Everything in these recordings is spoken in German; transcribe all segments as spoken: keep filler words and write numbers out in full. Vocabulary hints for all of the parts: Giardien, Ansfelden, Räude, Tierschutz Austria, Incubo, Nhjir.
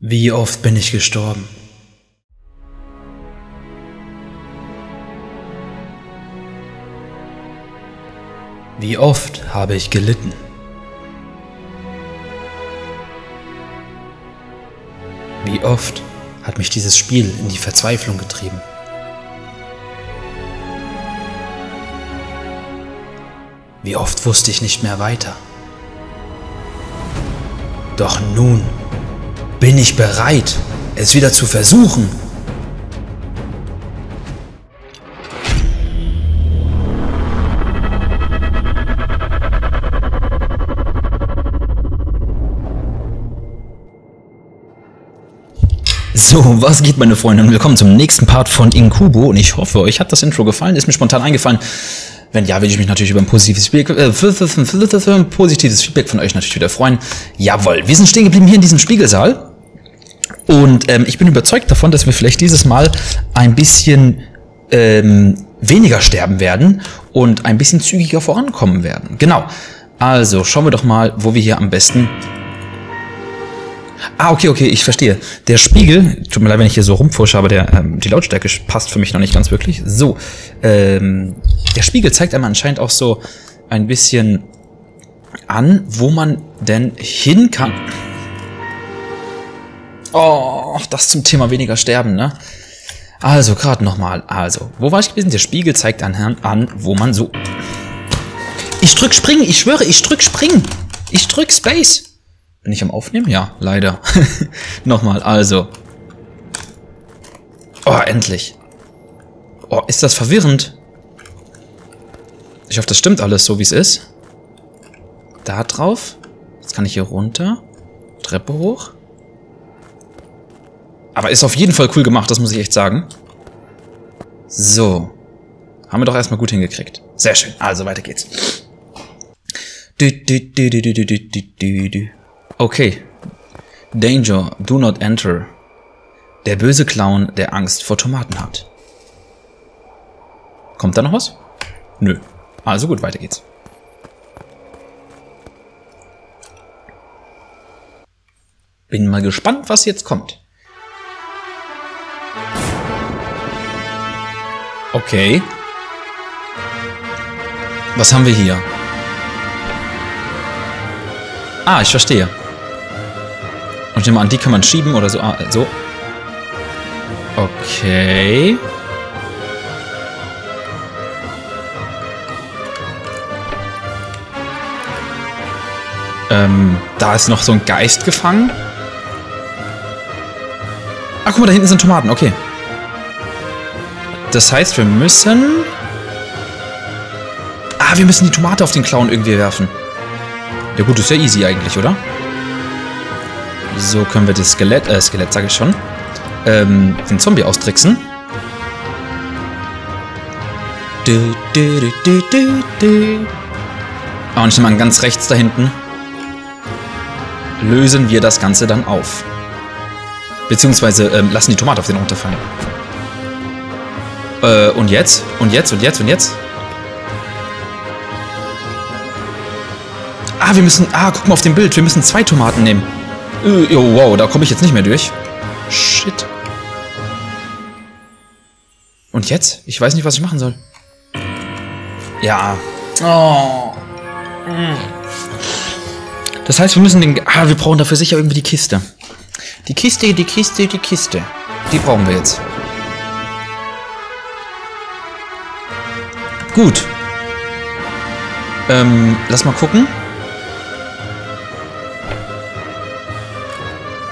Wie oft bin ich gestorben? Wie oft habe ich gelitten? Wie oft hat mich dieses Spiel in die Verzweiflung getrieben? Wie oft wusste ich nicht mehr weiter? Doch nun bin ich bereit, es wieder zu versuchen. So, was geht, meine Freunde, und willkommen zum nächsten Part von Incubo, und ich hoffe, euch hat das Intro gefallen, ist mir spontan eingefallen. Wenn ja, würde ich mich natürlich über ein positives Feedback, äh, positives Feedback von euch natürlich wieder freuen. Jawohl, wir sind stehen geblieben hier in diesem Spiegelsaal. Und ähm, ich bin überzeugt davon, dass wir vielleicht dieses Mal ein bisschen ähm, weniger sterben werden und ein bisschen zügiger vorankommen werden. Genau. Also schauen wir doch mal, wo wir hier am besten... Ah, okay, okay, ich verstehe. Der Spiegel, tut mir leid, wenn ich hier so rumfusche, aber der, ähm, die Lautstärke passt für mich noch nicht ganz wirklich. So, ähm, der Spiegel zeigt einem anscheinend auch so ein bisschen an, wo man denn hin kann. Oh, das zum Thema weniger sterben, ne? Also, gerade nochmal. Also, wo war ich gewesen? Der Spiegel zeigt an, an, wo man so... Ich drück springen, ich schwöre, ich drück springen. Ich drück Space. Bin ich am Aufnehmen? Ja, leider. Nochmal, also. Oh, endlich. Oh, ist das verwirrend. Ich hoffe, das stimmt alles so, wie es ist. Da drauf. Jetzt kann ich hier runter. Treppe hoch. Aber ist auf jeden Fall cool gemacht, das muss ich echt sagen. So. Haben wir doch erstmal gut hingekriegt. Sehr schön. Also, weiter geht's. Du, du, du, du, du, du, du, du. Okay. Danger, do not enter. Der böse Clown, der Angst vor Tomaten hat. Kommt da noch was? Nö. Also gut, weiter geht's. Bin mal gespannt, was jetzt kommt. Okay. Was haben wir hier? Ah, ich verstehe. Und ich nehme an, die kann man schieben oder so. Ah, so. Okay. Ähm, da ist noch so ein Geist gefangen. Ah, guck mal, da hinten sind Tomaten. Okay. Das heißt, wir müssen... Ah, wir müssen die Tomate auf den Clown irgendwie werfen. Ja gut, ist ja easy eigentlich, oder? So können wir das Skelett, äh, Skelett sage ich schon, ähm, den Zombie austricksen. Du, du, du, du, du, du. Ah, und ich nehme an, ganz rechts da hinten lösen wir das Ganze dann auf. Beziehungsweise ähm, lassen die Tomate auf den runterfallen. Äh, und jetzt? Und jetzt? Und jetzt? Und jetzt? Ah, wir müssen... Ah, guck mal auf dem Bild. Wir müssen zwei Tomaten nehmen. Äh, oh, wow, da komme ich jetzt nicht mehr durch. Shit. Und jetzt? Ich weiß nicht, was ich machen soll. Ja. Oh. Das heißt, wir müssen den... Ah, wir brauchen dafür sicher irgendwie die Kiste. Die Kiste, die Kiste, die Kiste. Die brauchen wir jetzt. Gut. Ähm, lass mal gucken.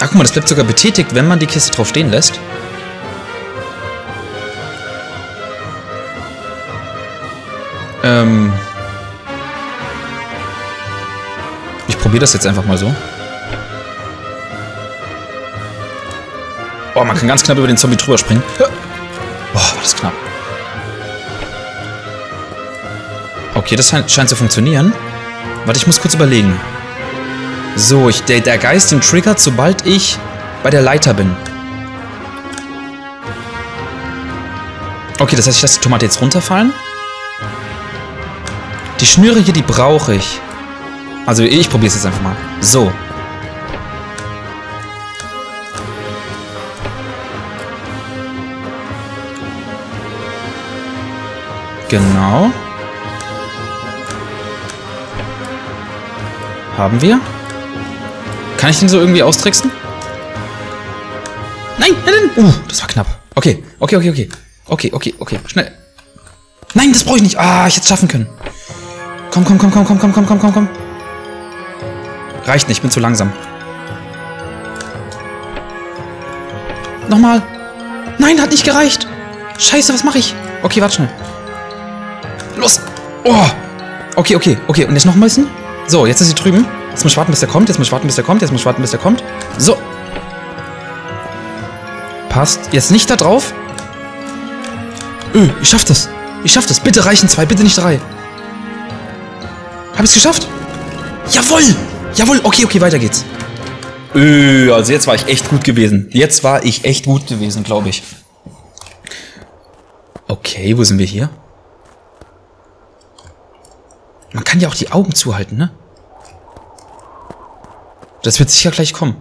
Ah, guck mal, das bleibt sogar betätigt, wenn man die Kiste drauf stehen lässt. Ähm. Ich probiere das jetzt einfach mal so. Oh, man kann ganz knapp über den Zombie drüber springen. Oh, war das knapp. Okay, das scheint zu funktionieren. Warte, ich muss kurz überlegen. So, ich, der, der Geist den triggert, sobald ich bei der Leiter bin. Okay, das heißt, ich lasse die Tomate jetzt runterfallen. Die Schnüre hier, die brauche ich. Also ich probiere es jetzt einfach mal. So. Genau. Haben wir. Kann ich den so irgendwie austricksen? Nein! Nein! Uh, das war knapp. Okay, okay, okay, okay. Okay, okay, okay. Schnell. Nein, das brauche ich nicht. Ah, ich hätte es schaffen können. Komm, komm, komm, komm, komm, komm, komm, komm, komm, komm. Reicht nicht, ich bin zu langsam. Nochmal. Nein, hat nicht gereicht. Scheiße, was mache ich? Okay, warte schnell. Los. Oh. Okay, okay, okay. Und jetzt noch ein bisschen. So, jetzt ist sie drüben. Jetzt muss ich warten, bis der kommt. Jetzt muss ich warten, bis der kommt. Jetzt muss ich warten, bis der kommt. So. Passt. Jetzt nicht da drauf. Öh, ich schaff das. Ich schaff das. Bitte reichen zwei, bitte nicht drei. Hab ich's geschafft? Jawohl. Jawohl. Okay, okay, weiter geht's. Öh, also jetzt war ich echt gut gewesen. Jetzt war ich echt gut gewesen, glaube ich. Okay, wo sind wir hier? Man kann ja auch die Augen zuhalten, ne? Das wird sicher gleich kommen.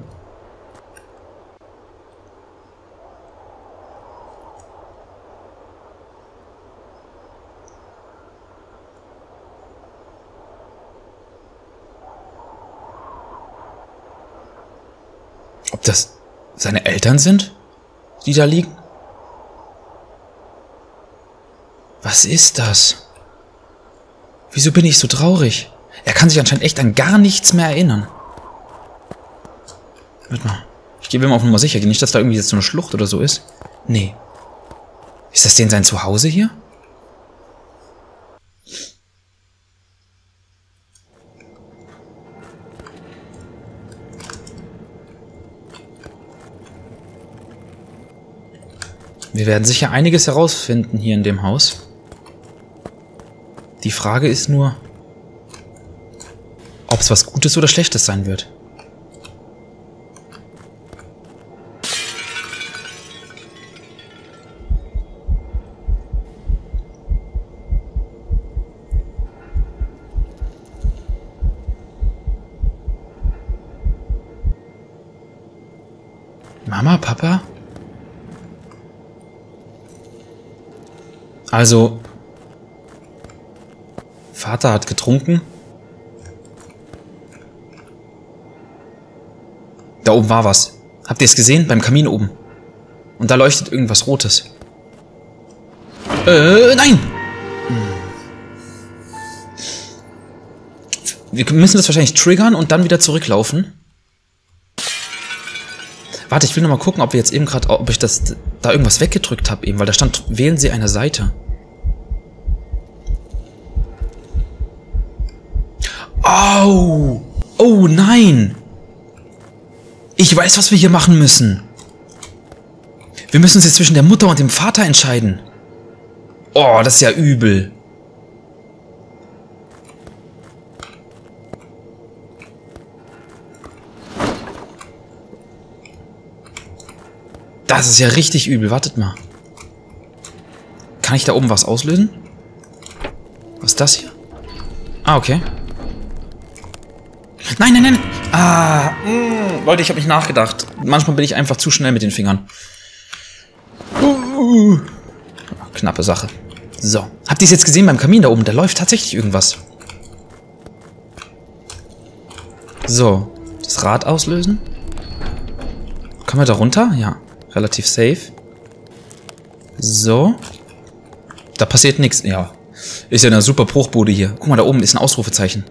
Ob das seine Eltern sind, die da liegen? Was ist das? Wieso bin ich so traurig? Er kann sich anscheinend echt an gar nichts mehr erinnern. Warte mal. Ich gebe ihm auf Nummer sicher. Nicht, dass da irgendwie jetzt so eine Schlucht oder so ist. Nee. Ist das denn sein Zuhause hier? Wir werden sicher einiges herausfinden hier in dem Haus. Die Frage ist nur, ob es was Gutes oder Schlechtes sein wird. Mama, Papa? Also... Vater hat getrunken. Da oben war was. Habt ihr es gesehen? Beim Kamin oben. Und da leuchtet irgendwas Rotes. Äh, nein! Wir müssen das wahrscheinlich triggern und dann wieder zurücklaufen. Warte, ich will nochmal gucken, ob wir jetzt eben gerade, ob ich das da irgendwas weggedrückt habe eben, weil da stand, wählen Sie eine Seite. Oh, oh nein. Ich weiß, was wir hier machen müssen. Wir müssen uns jetzt zwischen der Mutter und dem Vater entscheiden. Oh, das ist ja übel. Das ist ja richtig übel. Wartet mal. Kann ich da oben was auslösen? Was ist das hier? Ah, okay. Nein, nein, nein. Ah, mh. Leute, ich habe nicht nachgedacht. Manchmal bin ich einfach zu schnell mit den Fingern. Uh, knappe Sache. So. Habt ihr es jetzt gesehen beim Kamin da oben? Da läuft tatsächlich irgendwas. So. Das Rad auslösen. Können wir da runter? Ja. Relativ safe. So. Da passiert nichts. Ja. Ist ja eine super Bruchbude hier. Guck mal, da oben ist ein Ausrufezeichen.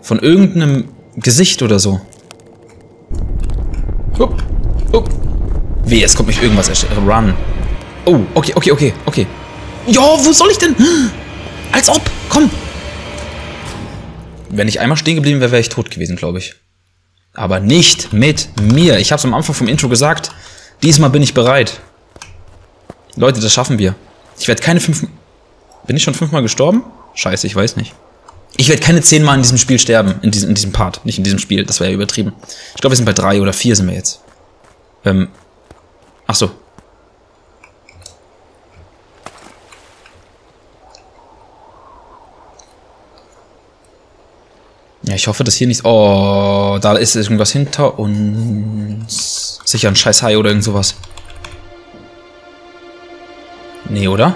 Von irgendeinem Gesicht oder so. Upp, upp. Weh, es kommt mich irgendwas erst. Run. Oh, okay, okay, okay, okay. Jo, wo soll ich denn? Als ob, komm. Wenn ich einmal stehen geblieben wäre, wäre ich tot gewesen, glaube ich. Aber nicht mit mir. Ich habe es am Anfang vom Intro gesagt. Diesmal bin ich bereit. Leute, das schaffen wir. Ich werde keine fünf... Bin ich schon fünfmal gestorben? Scheiße, ich weiß nicht. Ich werde keine zehnmal in diesem Spiel sterben, in diesem, in diesem Part, nicht in diesem Spiel, das wäre ja übertrieben. Ich glaube, wir sind bei drei oder vier sind wir jetzt. Ähm, ach so. Ja, ich hoffe, dass hier nichts... Oh, da ist irgendwas hinter uns. Sicher ein scheiß Hai oder irgend sowas. Nee, oder?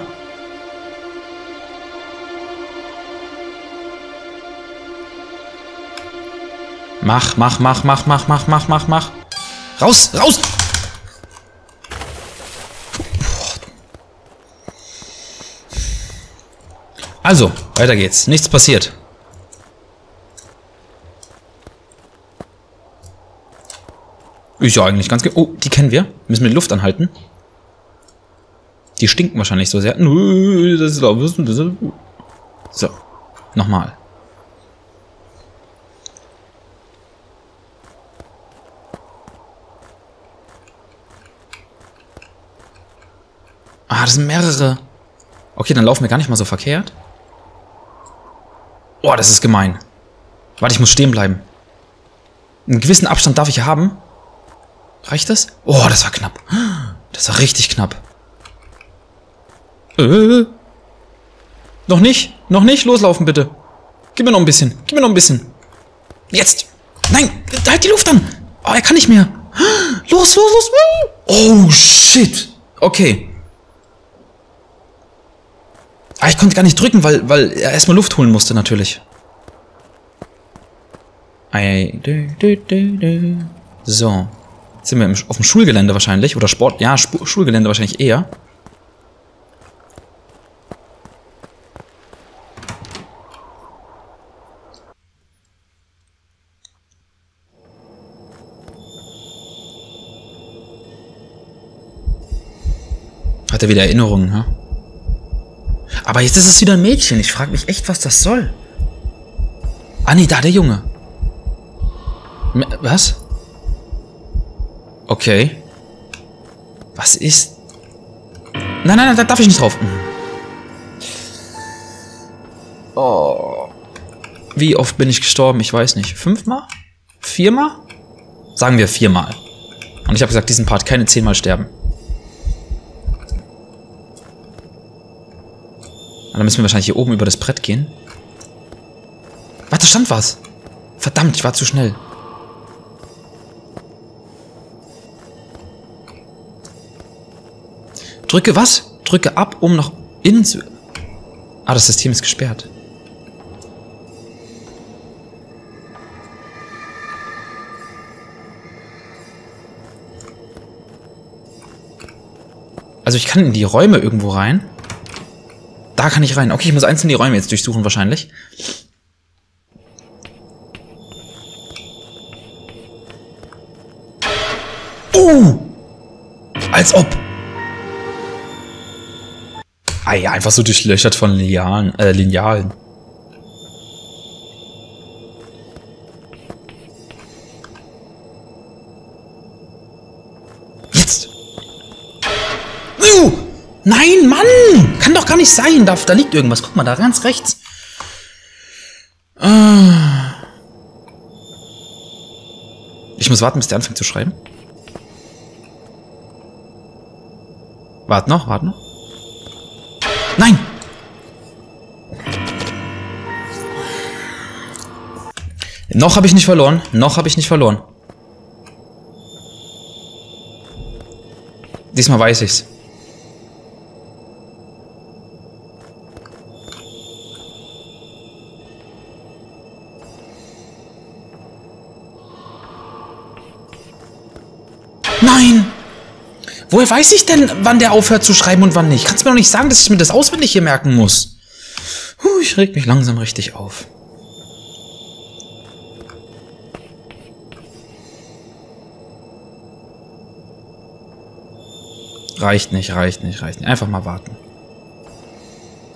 Mach, mach, mach, mach, mach, mach, mach, mach, mach. Raus, raus! Also, weiter geht's. Nichts passiert. Ist ja eigentlich ganz... Oh, die kennen wir. Müssen wir die Luft anhalten. Die stinken wahrscheinlich so sehr. Das ist so, nochmal. Ah, das sind mehrere. Okay, dann laufen wir gar nicht mal so verkehrt. Oh, das ist gemein. Warte, ich muss stehen bleiben. Einen gewissen Abstand darf ich ja haben. Reicht das? Oh, das war knapp. Das war richtig knapp. Äh. Noch nicht? Noch nicht? Loslaufen, bitte. Gib mir noch ein bisschen. Gib mir noch ein bisschen. Jetzt! Nein! Halt die Luft an! Oh, er kann nicht mehr. Los, los, los! Oh, shit! Okay. Ah, ich konnte gar nicht drücken, weil, weil er erstmal Luft holen musste, natürlich. So. Jetzt sind wir im, auf dem Schulgelände wahrscheinlich. Oder Sport... Ja, Sp- Schulgelände wahrscheinlich eher. Hat er wieder Erinnerungen, ha? Aber jetzt ist es wieder ein Mädchen. Ich frage mich echt, was das soll. Ah, nee, da, der Junge. Was? Okay. Was ist... Nein, nein, nein, da darf ich nicht drauf. Oh. Wie oft bin ich gestorben? Ich weiß nicht. Fünfmal? Viermal? Sagen wir viermal. Und ich habe gesagt, diesen Part keine zehnmal sterben. Und dann müssen wir wahrscheinlich hier oben über das Brett gehen. Warte, da stand was. Verdammt, ich war zu schnell. Drücke was? Drücke ab, um nach innen zu... Ah, das System ist gesperrt. Also ich kann in die Räume irgendwo rein. Da kann ich rein. Okay, ich muss einzeln die Räume jetzt durchsuchen wahrscheinlich. Uh! Als ob! Ah ja, einfach so durchlöchert von Linealen, äh, Linealen. Jetzt! Uh! Nein, Mann! Kann doch gar nicht sein. Da, da liegt irgendwas. Guck mal, da ganz rechts. Ich muss warten, bis der anfängt zu schreiben. Warte noch, warte noch. Nein! Noch habe ich nicht verloren. Noch habe ich nicht verloren. Diesmal weiß ich's. Nein! Woher weiß ich denn, wann der aufhört zu schreiben und wann nicht? Kannst du mir doch nicht sagen, dass ich mir das auswendig hier merken muss? Huh, ich reg mich langsam richtig auf. Reicht nicht, reicht nicht, reicht nicht. Einfach mal warten.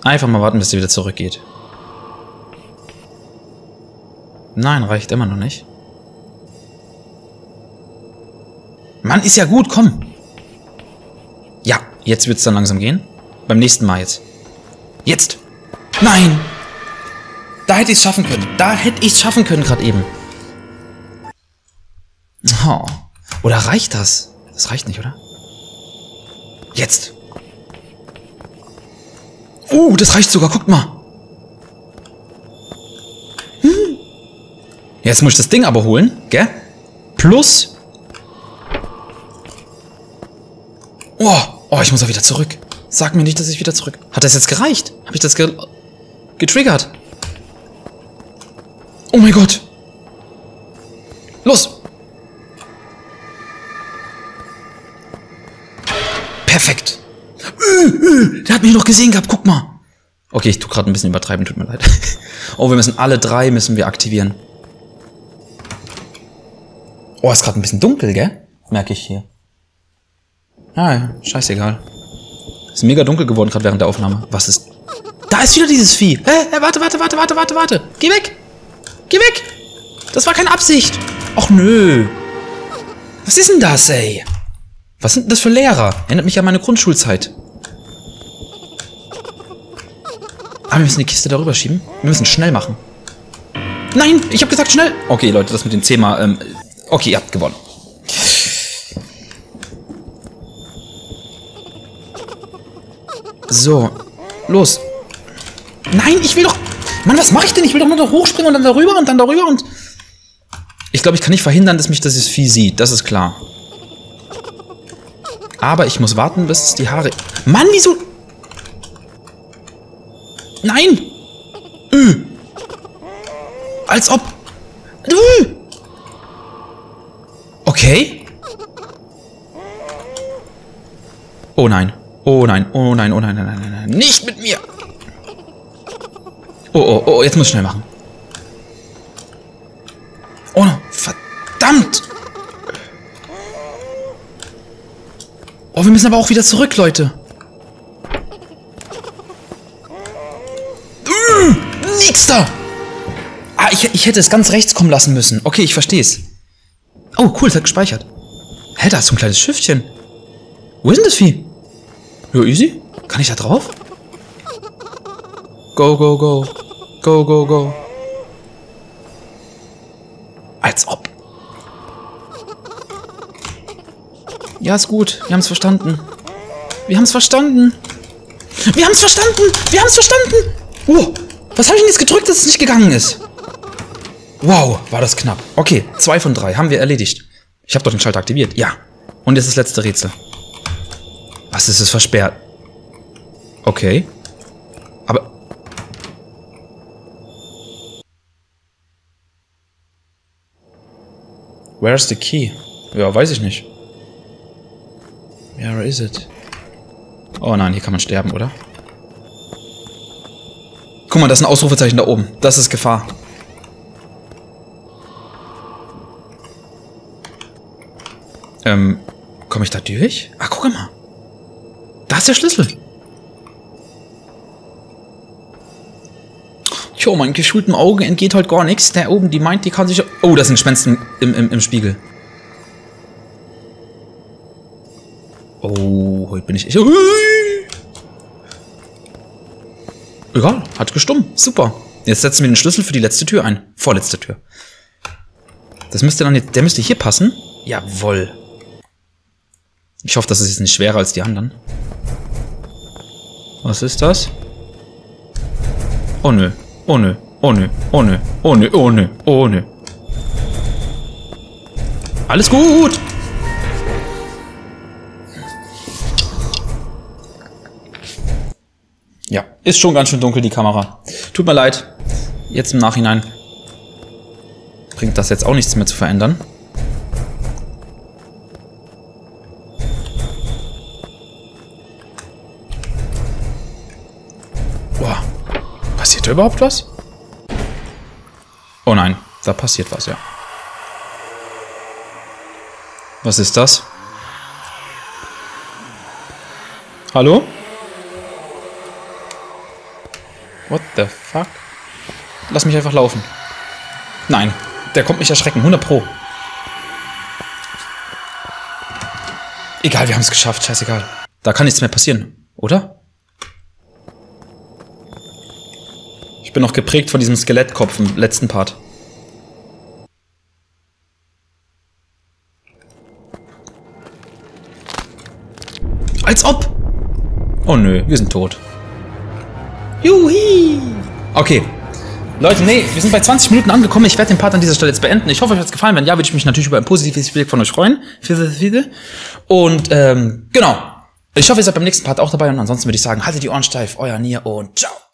Einfach mal warten, bis sie wieder zurückgeht. Nein, reicht immer noch nicht. Mann, ist ja gut, komm. Ja, jetzt wird's dann langsam gehen. Beim nächsten Mal jetzt. Jetzt! Nein! Da hätte ich's schaffen können. Da hätte ich's schaffen können gerade eben. Oh. Oder reicht das? Das reicht nicht, oder? Jetzt! Oh, das reicht sogar. Guckt mal. Hm. Jetzt muss ich das Ding aber holen, gell? Plus... Oh, oh, ich muss auch wieder zurück. Sag mir nicht, dass ich wieder zurück... Hat das jetzt gereicht? Habe ich das ge getriggert? Oh mein Gott. Los! Perfekt. Äh, äh, der hat mich noch gesehen gehabt, guck mal. Okay, ich tue gerade ein bisschen übertreiben, tut mir leid. Oh, wir müssen alle drei müssen wir aktivieren. Oh, ist gerade ein bisschen dunkel, gell? Merke ich hier. Ah, ja, scheißegal. Ist mega dunkel geworden gerade während der Aufnahme. Was ist... Da ist wieder dieses Vieh. Hä? Hä? Warte, warte, warte, warte, warte, warte. Geh weg. Geh weg. Das war keine Absicht. Och, nö. Was ist denn das, ey? Was sind denn das für Lehrer? Erinnert mich an meine Grundschulzeit. Ah, wir müssen die Kiste darüber schieben. Wir müssen schnell machen. Nein, ich habe gesagt schnell. Okay, Leute, das mit dem Thema... Ähm, okay, ihr habt gewonnen. So, los. Nein, ich will doch... Mann, was mache ich denn? Ich will doch nur da hochspringen und dann darüber und dann darüber und... Ich glaube, ich kann nicht verhindern, dass mich das Vieh sieht. Das ist klar. Aber ich muss warten, bis die Haare... Mann, wieso... Nein! Äh. Als ob... Äh. Okay. Oh nein. Oh nein. Oh nein. Oh nein. Nein, nein, nein. Nicht mit mir! Oh, oh, oh. Jetzt muss ich schnell machen. Oh no. Verdammt! Oh, wir müssen aber auch wieder zurück, Leute. Nix da! Ah, ich, ich hätte es ganz rechts kommen lassen müssen. Okay, ich verstehe es. Oh, cool, es hat gespeichert. Hä, da ist so ein kleines Schiffchen. Wo ist denn das Vieh? Ja, easy. Kann ich da drauf? Go, go, go. Go, go, go. Als ob. Ja, ist gut. Wir haben es verstanden. Wir haben es verstanden. Wir haben es verstanden. Wir haben es verstanden. Oh. Was habe ich denn jetzt gedrückt, dass es nicht gegangen ist? Wow, war das knapp. Okay, zwei von drei haben wir erledigt. Ich habe doch den Schalter aktiviert. Ja. Und jetzt das letzte Rätsel. Was ist es versperrt? Okay. Aber... Where's the key? Ja, weiß ich nicht. Where is it? Oh nein, hier kann man sterben, oder? Guck mal, das ist ein Ausrufezeichen da oben. Das ist Gefahr. Ähm, komme ich da durch? Ah, guck mal. Da ist der Schlüssel. Tjo, meinen geschulten Augen entgeht heute gar nichts. Der oben, die meint, die kann sich... Oh, das sind Gespenster im, im, im Spiegel. Oh, heute bin ich echt... Egal, hat gestummt. Super. Jetzt setzen wir den Schlüssel für die letzte Tür ein. Vorletzte Tür. Das müsste dann jetzt, der müsste hier passen. Jawohl. Ich hoffe, das ist jetzt nicht schwerer als die anderen. Was ist das? Oh nö. Oh nö. Oh nö. Oh nö. Oh nö. Oh nö. Oh nö. Alles gut. Ja, ist schon ganz schön dunkel, die Kamera. Tut mir leid. Jetzt im Nachhinein bringt das jetzt auch nichts mehr zu verändern. Boah. Passiert da überhaupt was? Oh nein, da passiert was, ja. Was ist das? Hallo? What the fuck? Lass mich einfach laufen. Nein, der kommt mich erschrecken. hundert Pro. Egal, wir haben es geschafft. Scheißegal. Da kann nichts mehr passieren, oder? Ich bin noch geprägt von diesem Skelettkopf im letzten Part. Als ob! Oh nö, wir sind tot. Juhi! Okay. Leute, nee, wir sind bei zwanzig Minuten angekommen. Ich werde den Part an dieser Stelle jetzt beenden. Ich hoffe, euch hat es gefallen. Wenn ja, würde ich mich natürlich über ein positives Feedback von euch freuen. Und, ähm, genau. Ich hoffe, ihr seid beim nächsten Part auch dabei. Und ansonsten würde ich sagen, haltet die Ohren steif. Euer Nhjir und ciao.